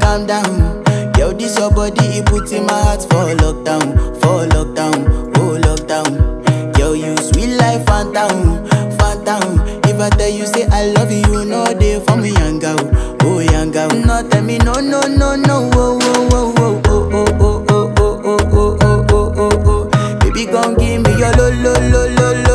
calm down Girl, this your body, it puts in my heart for lockdown, oh lockdown Girl, you sweet life, phantom, phantom If I tell you, say I love you, you know they for me, young girl, oh young girl No, tell me, no, no, no, no, oh, oh, oh, oh, oh, oh, oh, oh, oh, oh, oh, oh, oh, oh, oh Baby, come give me your lo, lo, lo, lo, lo